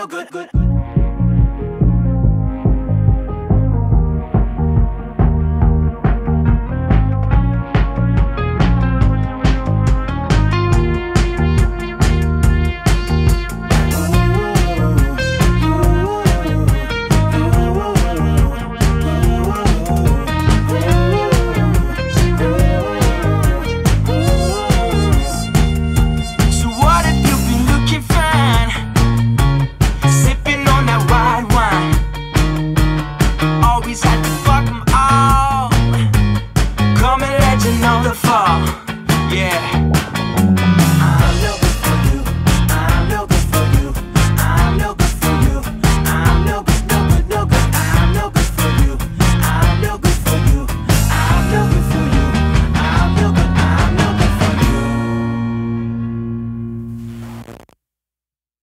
so good.